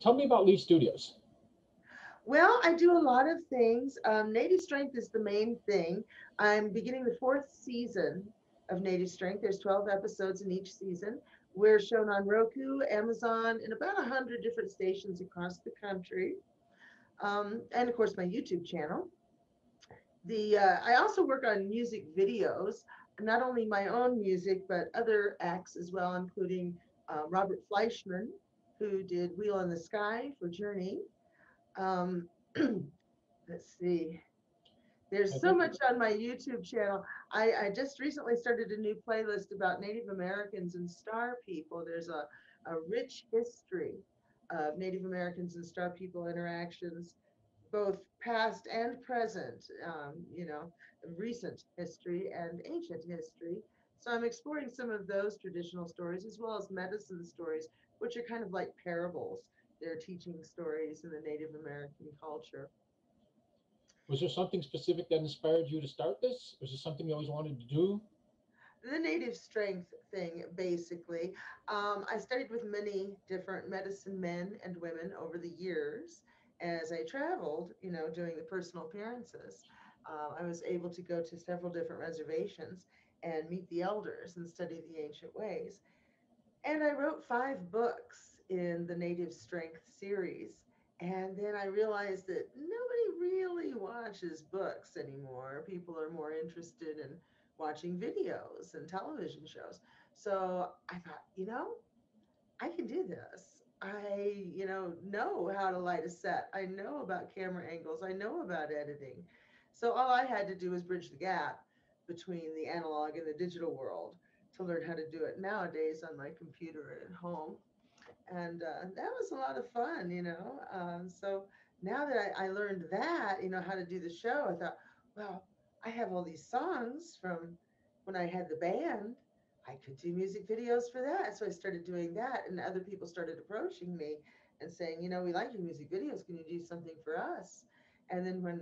Tell me about Lee Studios. Well, I do a lot of things. Native Strength is the main thing. I'm beginning the 4th season of Native Strength. There's 12 episodes in each season. We're shown on Roku, Amazon, and about 100 different stations across the country. And of course, my YouTube channel. I also work on music videos, not only my own music, but other acts as well, including Robert Fleischmann, who did Wheel in the Sky for Journey. Let's see. There's so much on my YouTube channel. I just recently started a new playlist about Native Americans and star people. There's a rich history of Native Americans and star people interactions, both past and present, you know, recent history and ancient history. So I'm exploring some of those traditional stories as well as medicine stories, which are kind of like parables. They're teaching stories in the Native American culture. Was there something specific that inspired you to start this? Was there something you always wanted to do? The Native Strength thing, basically. I studied with many different medicine men and women over the years. As I traveled, you know, doing the personal appearances, I was able to go to several different reservations and meet the elders and study the ancient ways. And I wrote 5 books in the Native Strength series. And then I realized that nobody really watches books anymore. People are more interested in watching videos and television shows. So I thought, you know, I can do this. I, you know how to light a set. I know about camera angles. I know about editing. So all I had to do was bridge the gap between the analog and the digital world to learn how to do it nowadays on my computer at home. And that was a lot of fun, you know. So now that I learned that, you know, how to do the show, I thought, well, I have all these songs from when I had the band. I could do music videos for that. So I started doing that, and other people started approaching me and saying, you know, we like your music videos. Can you do something for us? And then when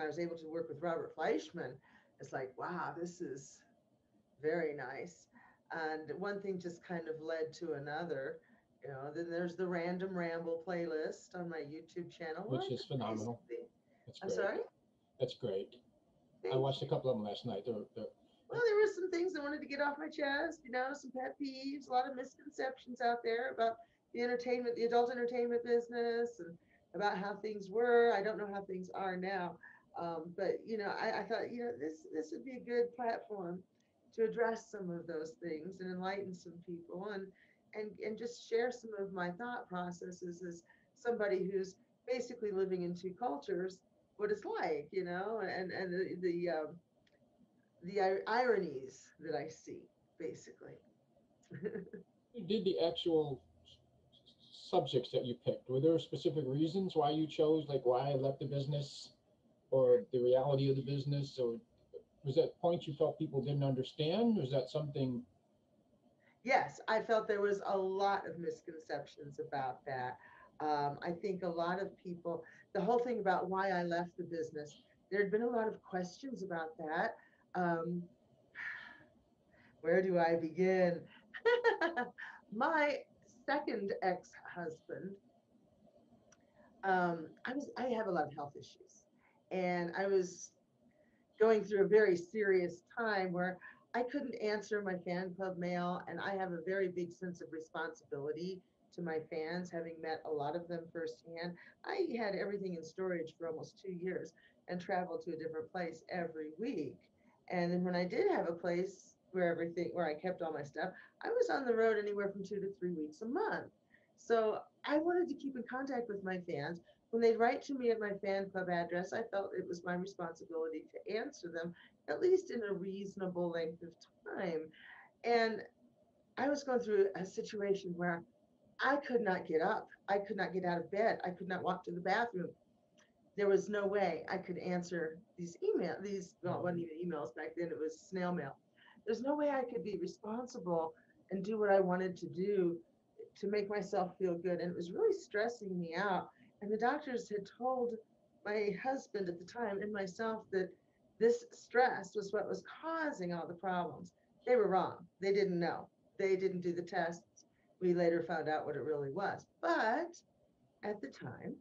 I was able to work with Robert Fleischmann, it's like, wow, this is very nice. And one thing just kind of led to another, you know. Then there's the Random Ramble playlist on my YouTube channel. Which is phenomenal. I'm sorry? That's great. I watched a couple of them last night. Well, there were some things I wanted to get off my chest, you know, some pet peeves, a lot of misconceptions out there about the entertainment, the adult entertainment business, and about how things were. I don't know how things are now, but, you know, I thought, you know, this would be a good platform to address some of those things and enlighten some people and just share some of my thought processes as somebody who's basically living in 2 cultures, what it's like, you know, and the ironies that I see, basically. You did the actual subjects that you picked. Were there specific reasons why you chose, like why I left the business or the reality of the business? Or was that point you felt people didn't understand? Was that something? Yes, I felt there was a lot of misconceptions about that. I think a lot of people, the whole thing about why I left the business, there had been a lot of questions about that. Where do I begin? My second ex-husband, I have a lot of health issues, and I was going through a very serious time where I couldn't answer my fan club mail, and I have a very big sense of responsibility to my fans, having met a lot of them firsthand. I had everything in storage for almost 2 years and traveled to a different place every week. And then when I did have a place where I kept all my stuff, I was on the road anywhere from 2 to 3 weeks a month. So I wanted to keep in contact with my fans. When they'd write to me at my fan club address, I felt it was my responsibility to answer them, at least in a reasonable length of time. And I was going through a situation where I could not get up. I could not get out of bed. I could not walk to the bathroom. There was no way I could answer these emails. Well, it wasn't even emails back then, it was snail mail. There's no way I could be responsible and do what I wanted to do to make myself feel good. And it was really stressing me out. And the doctors had told my husband at the time and myself that this stress was what was causing all the problems. They were wrong. They didn't know. They didn't do the tests. We later found out what it really was. But at the time,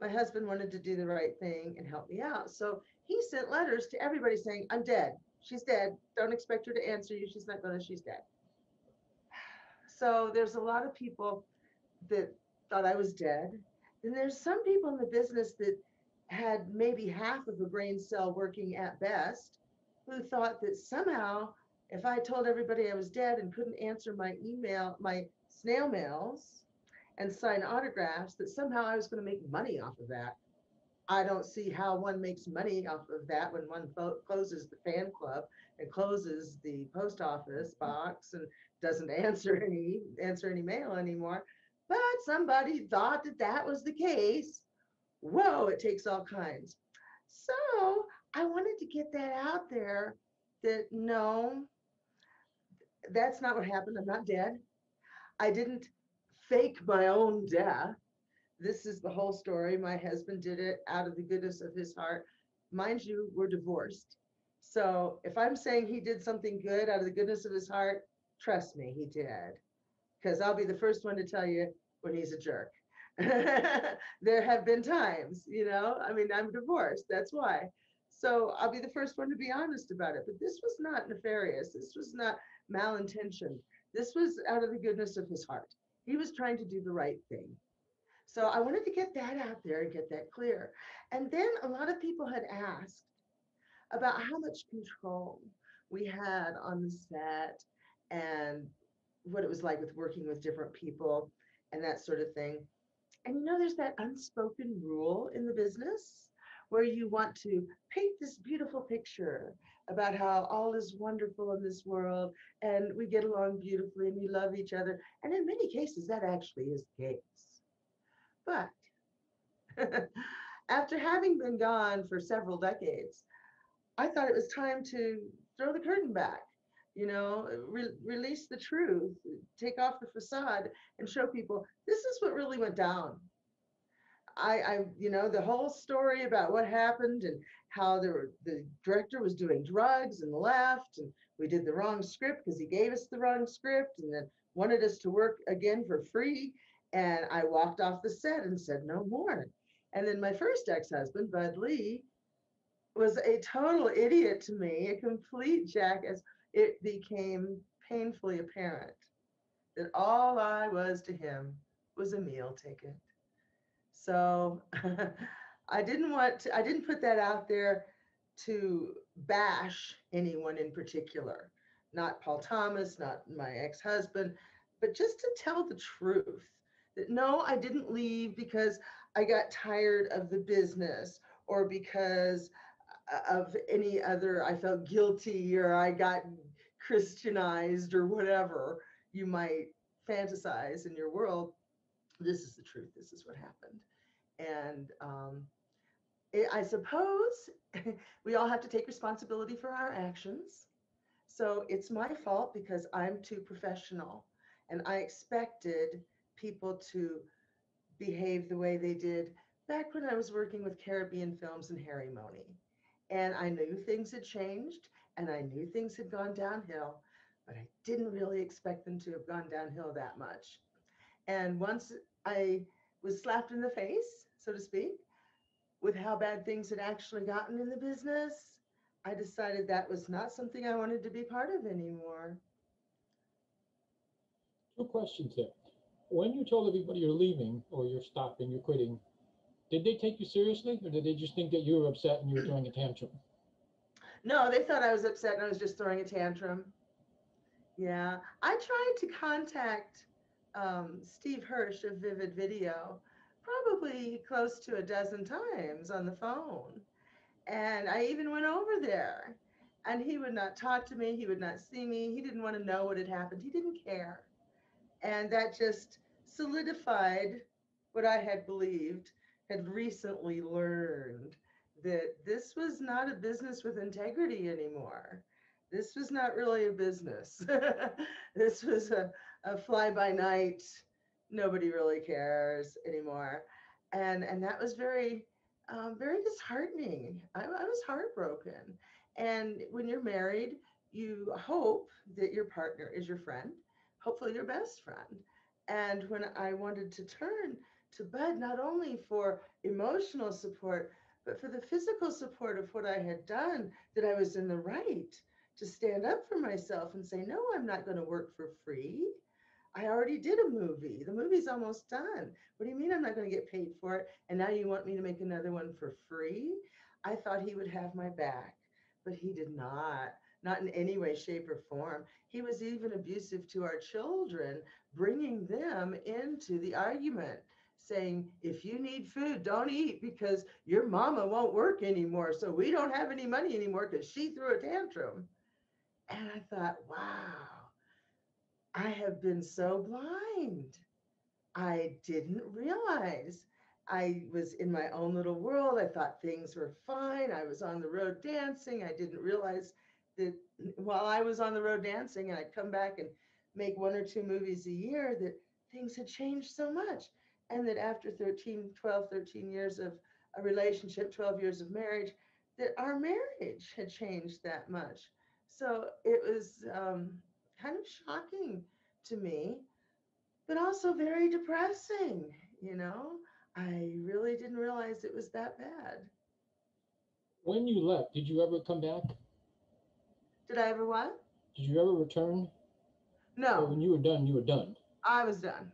my husband wanted to do the right thing and help me out. So he sent letters to everybody saying, I'm dead. She's dead. Don't expect her to answer you. She's not going to. She's dead. So there's a lot of people that thought I was dead. And there's some people in the business that had maybe half of a brain cell working at best, who thought that somehow if I told everybody I was dead and couldn't answer my email, my snail mails and sign autographs, that somehow I was going to make money off of that. I don't see how one makes money off of that when one closes the fan club and closes the post office box and doesn't answer any mail anymore. But somebody thought that that was the case. Whoa, it takes all kinds. So I wanted to get that out there that no, that's not what happened. I'm not dead. I didn't fake my own death. This is the whole story. My husband did it out of the goodness of his heart. Mind you, we're divorced. So if I'm saying he did something good out of the goodness of his heart, trust me, he did. Because I'll be the first one to tell you when he's a jerk. There have been times, you know, I mean, I'm divorced, that's why. So I'll be the first one to be honest about it. But this was not nefarious. This was not malintentioned. This was out of the goodness of his heart. He was trying to do the right thing. So I wanted to get that out there and get that clear. And then a lot of people had asked about how much control we had on the set and what it was like with working with different people and that sort of thing. And you know, there's that unspoken rule in the business where you want to paint this beautiful picture about how all is wonderful in this world and we get along beautifully and we love each other. And in many cases, that actually is the case. But after having been gone for several decades, I thought it was time to throw the curtain back, you know, release the truth, take off the facade and show people this is what really went down. I you know, the whole story about what happened and how the director was doing drugs and left and we did the wrong script because he gave us the wrong script and then wanted us to work again for free. And I walked off the set and said no more. And then my first ex-husband, Bud Lee, was a total idiot to me, a complete jackass. It became painfully apparent that all I was to him was a meal ticket. So I didn't put that out there to bash anyone in particular, not Paul Thomas, not my ex-husband, but just to tell the truth. That no, I didn't leave because I got tired of the business or because of any other, I felt guilty or I got Christianized or whatever you might fantasize in your world. This is the truth. This is what happened. And I suppose we all have to take responsibility for our actions. So it's my fault because I'm too professional and I expected people to behave the way they did back when I was working with Caribbean Films and Harry Money. And I knew things had changed and I knew things had gone downhill, but I didn't really expect them to have gone downhill that much. And once I was slapped in the face, so to speak, with how bad things had actually gotten in the business, I decided that was not something I wanted to be part of anymore. Two questions here. When you told everybody you're leaving or you're stopping, you're quitting, did they take you seriously or did they just think that you were upset and you were throwing a tantrum? No, they thought I was upset and I was just throwing a tantrum. Yeah, I tried to contact Steve Hirsch of Vivid Video probably close to a dozen times on the phone. And I even went over there and he would not talk to me. He would not see me. He didn't want to know what had happened. He didn't care. And that just solidified what I had believed, had recently learned, that this was not a business with integrity anymore. This was not really a business. This was a fly-by-night, nobody really cares anymore. And that was very, very disheartening. I was heartbroken. And when you're married, you hope that your partner is your friend, hopefully your best friend. And when I wanted to turn to Bud, not only for emotional support, but for the physical support of what I had done, that I was in the right to stand up for myself and say, no, I'm not going to work for free. I already did a movie. The movie's almost done. What do you mean I'm not going to get paid for it? And now you want me to make another one for free? I thought he would have my back, but he did not. Not in any way, shape, or form. He was even abusive to our children, bringing them into the argument, saying, if you need food, don't eat because your mama won't work anymore. So we don't have any money anymore because she threw a tantrum. And I thought, wow, I have been so blind. I didn't realize. I was in my own little world. I thought things were fine. I was on the road dancing. I didn't realize that while I was on the road dancing and I'd come back and make one or two movies a year, that things had changed so much. And that after 13 years of a relationship, 12 years of marriage, that our marriage had changed that much. So it was kind of shocking to me, but also very depressing. You know, I really didn't realize it was that bad. When you left, did you ever come back? Did I ever what? Did you ever return? No. Or when you were done, you were done. I was done.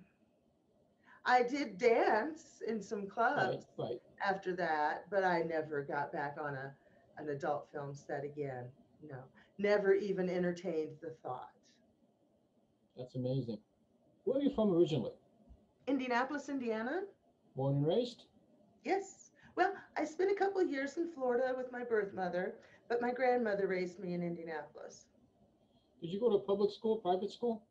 I did dance in some clubs after that, but I never got back on an adult film set again. No, never even entertained the thought. That's amazing. Where are you from originally? Indianapolis, Indiana. Born and raised? Yes. Well, I spent a couple of years in Florida with my birth mother, but my grandmother raised me in Indianapolis. Did you go to public school, private school?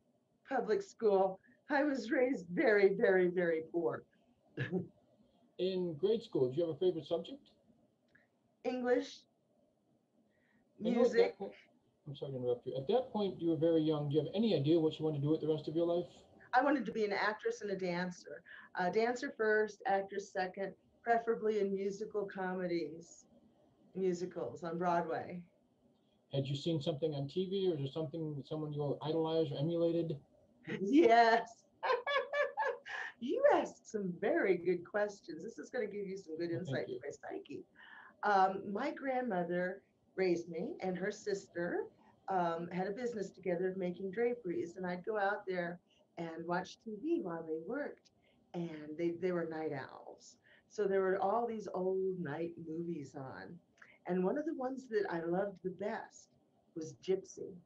Public school. I was raised very, very, very poor. In grade school, did you have a favorite subject? English, music. Point, I'm sorry to interrupt you. At that point, you were very young. Do you have any idea what you want to do with the rest of your life? I wanted to be an actress and a dancer. Dancer first, actress second. Preferably in musical comedies, musicals on Broadway. Had you seen something on TV or just something, someone you idolized or emulated? Yes. You asked some very good questions. This is going to give you some good insight to my psyche. My grandmother raised me, and her sister had a business together of making draperies. And I'd go out there and watch TV while they worked. And they were night owls. So there were all these old night movies on. And one of the ones that I loved the best was Gypsy.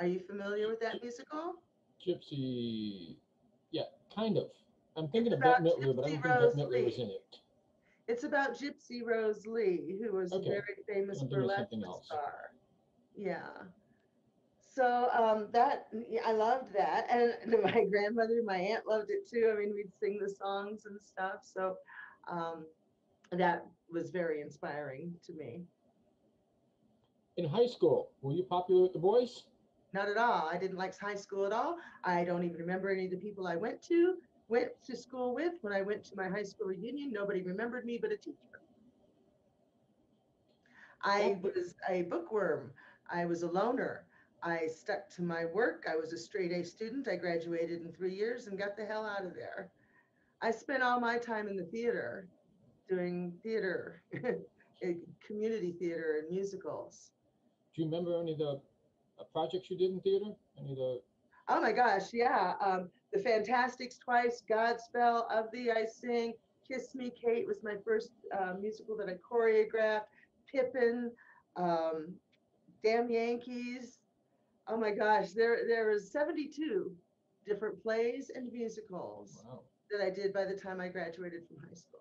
Are you familiar with that musical? Gypsy, yeah, kind of. I'm thinking of Bette Midler, but I don't think Bette Midler was in it. It's about Gypsy Rose Lee, who was a very famous burlesque star. Yeah. So I loved that. And my grandmother, my aunt loved it too. I mean, we'd sing the songs and stuff. So that was very inspiring to me. In high school, were you popular with the boys? Not at all. I didn't like high school at all. I don't even remember any of the people I went to school with. When I went to my high school reunion, nobody remembered me but a teacher. I was a bookworm. I was a loner. I stuck to my work. I was a straight A student. I graduated in 3 years and got the hell out of there. I spent all my time in the theater, doing theater, community theater and musicals. Do you remember any of the projects you did in theater? Any of the? Oh my gosh, yeah. The Fantastics twice, Godspell, Of Thee I Sing, Kiss Me Kate was my first musical that I choreographed, Pippin, Damn Yankees. Oh my gosh, there was 72 different plays and musicals that I did by the time I graduated from high school.